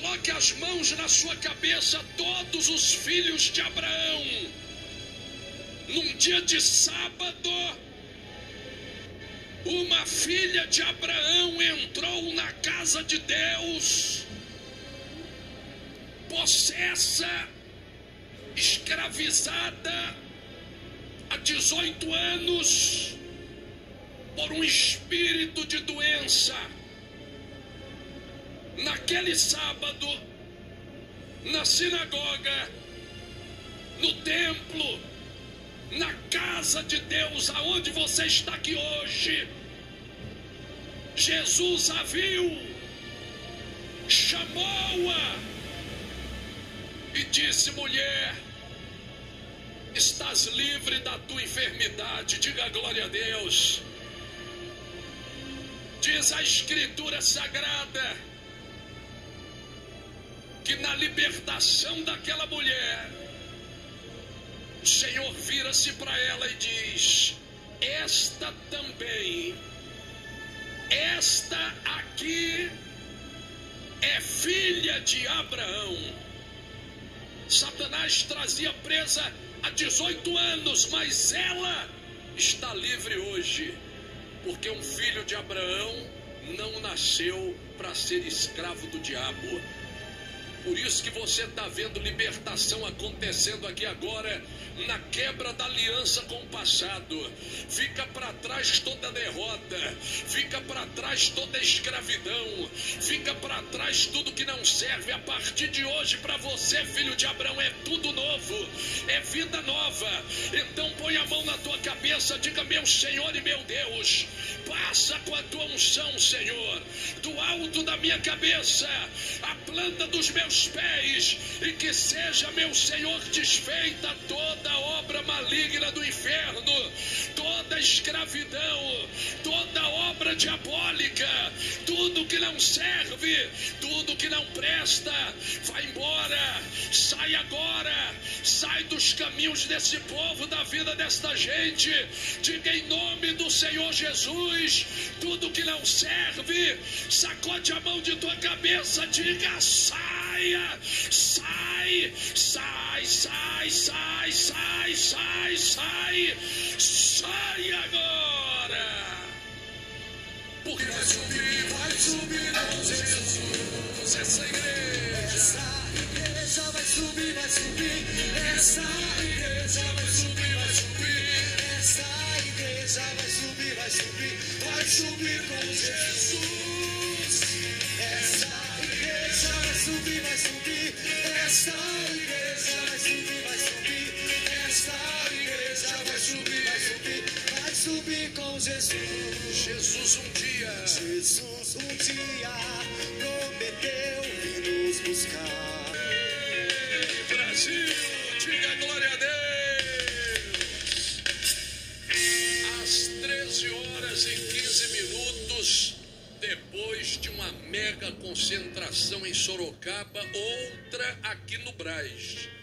Coloque as mãos na sua cabeça, todos os filhos de Abraão. Num dia de sábado, uma filha de Abraão entrou na casa de Deus, possessa, escravizada há 18 anos por um espírito de doença. Naquele sábado, na sinagoga, no templo, na casa de Deus, aonde você está aqui hoje, Jesus a viu, chamou-a e disse: mulher, estás livre da tua enfermidade. Diga glória a Deus. Diz a Escritura Sagrada que na libertação daquela mulher, o Senhor vira-se para ela e diz: esta também, esta aqui é filha de Abraão. Satanás trazia presa há 18 anos, mas ela está livre hoje, porque um filho de Abraão não nasceu para ser escravo do diabo. Por isso que você está vendo libertação acontecendo aqui agora, na quebra da aliança com o passado. Fica para trás toda derrota, fica para trás toda escravidão, fica para trás tudo que não serve. A partir de hoje, para você, filho de Abraão, é tudo novo, é vida nova. Então põe a mão na tua cabeça, diga: meu Senhor e meu Deus, passa com a tua unção, Senhor, do alto da minha cabeça, a planta dos meus pés, e que seja, meu Senhor, desfeita toda obra maligna do inferno, toda escravidão, toda obra diabólica, tudo que não serve, tudo que não presta, vai embora, sai agora, sai dos caminhos desse povo, da vida desta gente. Diga em nome do Senhor Jesus: tudo que não serve, sacode a mão de tua cabeça, diga: sai agora. Porque vai subir, Jesus, essa igreja. Essa igreja vai subir, essa igreja vai subir, essa igreja vai subir com Jesus. Essa igreja vai subir, esta igreja vai subir, esta igreja vai subir com Jesus. Jesus um dia prometeu vir nos buscar. Ei, Brasil, diga glória a Deus. Às 13h15. Depois de uma mega concentração em Sorocaba, outra aqui no Brás.